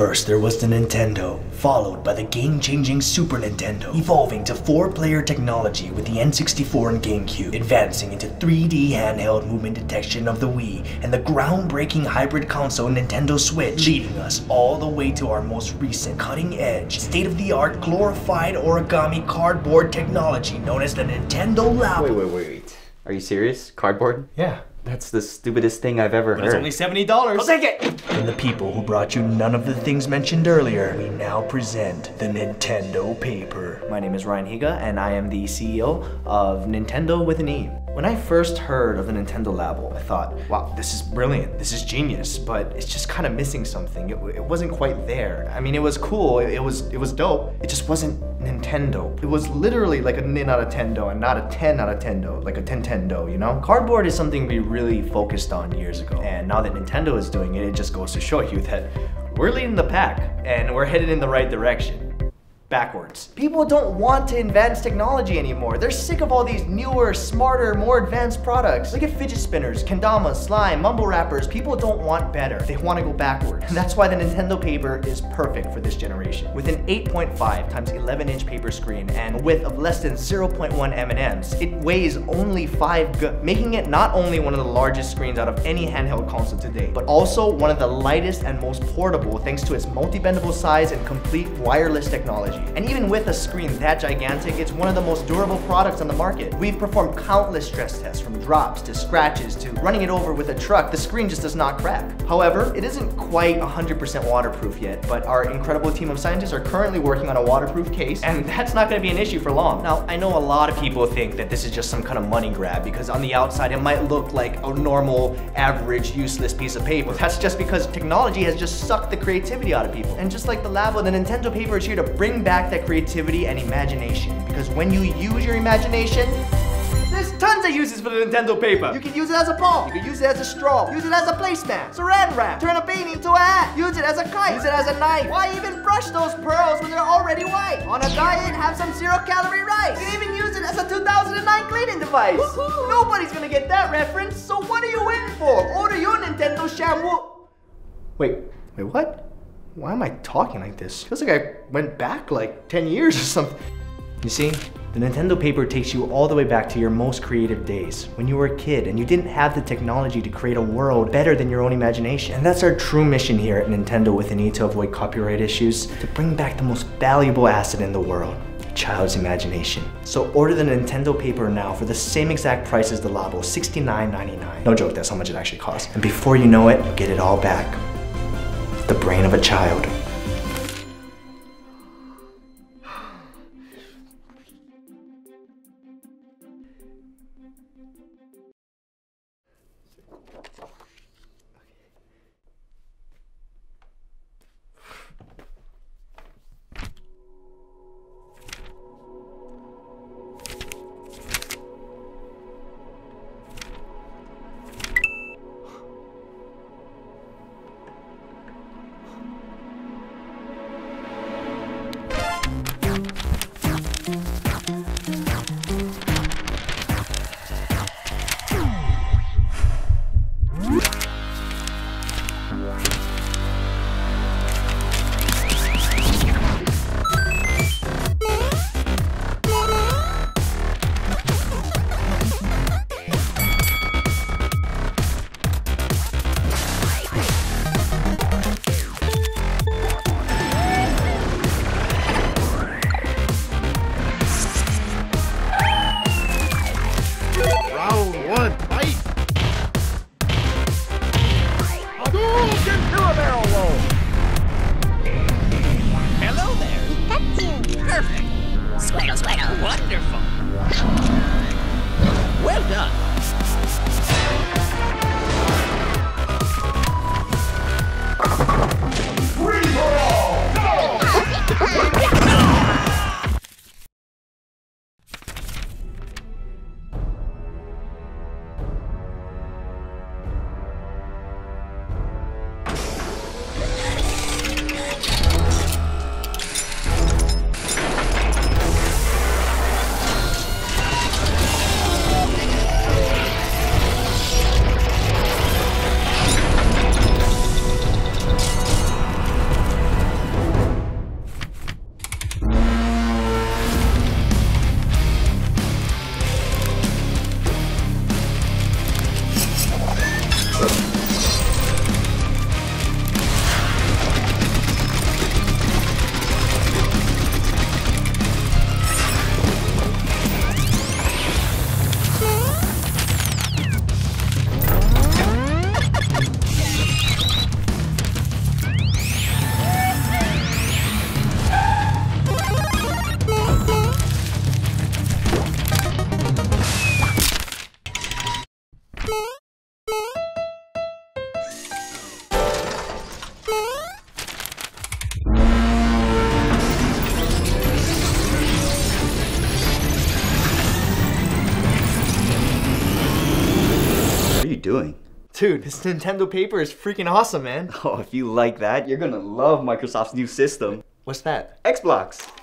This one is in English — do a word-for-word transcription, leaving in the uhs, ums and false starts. First, there was the Nintendo, followed by the game-changing Super Nintendo, evolving to four-player technology with the N sixty-four and GameCube, advancing into three D handheld movement detection of the Wii, and the groundbreaking hybrid console Nintendo Switch, leading us all the way to our most recent, cutting-edge, state-of-the-art, glorified origami cardboard technology known as the Nintendo Labo. Wait, wait, wait, wait. Are you serious? Cardboard? Yeah. That's the stupidest thing I've ever but heard. It's only seventy dollars. I'll take it! From the people who brought you none of the things mentioned earlier, we now present the Nintendo Paper. My name is Ryan Higa, and I am the C E O of Nintendo with an E. When I first heard of the Nintendo Labo, I thought, wow, this is brilliant, this is genius, but it's just kind of missing something. It, it wasn't quite there. I mean, it was cool, it, it was it was dope, it just wasn't Nintendo. It was literally like a nin out of tendo and not a ten out of tendo, like a ten-tendo, you know? Cardboard is something we really focused on years ago, and now that Nintendo is doing it, it just goes to show you that we're leading the pack, and we're headed in the right direction. Backwards. People don't want to advance technology anymore. They're sick of all these newer, smarter, more advanced products. Look at fidget spinners, kendama, slime, mumble wrappers. People don't want better. They want to go backwards. And that's why the Nintendo Paper is perfect for this generation. With an eight point five times eleven inch paper screen and a width of less than zero point one millimeters, it weighs only five grams, making it not only one of the largest screens out of any handheld console today, but also one of the lightest and most portable thanks to its multi-bendable size and complete wireless technology. And even with a screen that gigantic, it's one of the most durable products on the market. We've performed countless stress tests, from drops to scratches to running it over with a truck. The screen just does not crack. However, it isn't quite one hundred percent waterproof yet, but our incredible team of scientists are currently working on a waterproof case, and that's not going to be an issue for long. Now, I know a lot of people think that this is just some kind of money grab because on the outside it might look like a normal, average, useless piece of paper. That's just because technology has just sucked the creativity out of people. And just like the Labo, the Nintendo Paper is here to bring back Back that creativity and imagination, because when you use your imagination, there's tons of uses for the Nintendo Paper. You can use it as a ball, you can use it as a straw, use it as a placemat, saran wrap, turn a beanie into a hat, use it as a kite, use it as a knife. Why even brush those pearls when they're already white? On a diet, have some zero-calorie rice. You can even use it as a two thousand nine cleaning device. Woo-hoo. Nobody's gonna get that reference, so what are you waiting for? Order your Nintendo Shamu. Wait, wait, what? Why am I talking like this? Feels like I went back like ten years or something. You see, the Nintendo Paper takes you all the way back to your most creative days, when you were a kid and you didn't have the technology to create a world better than your own imagination. And that's our true mission here at Nintendo with an E, to avoid copyright issues, to bring back the most valuable asset in the world, a child's imagination. So order the Nintendo Paper now for the same exact price as the Labo, sixty-nine ninety-nine. No joke, that's how much it actually costs. And before you know it, you'll get it all back. The brain of a child. Dude, this Nintendo paper is freaking awesome, man. Oh, if you like that, you're gonna love Microsoft's new system. What's that? Xbox.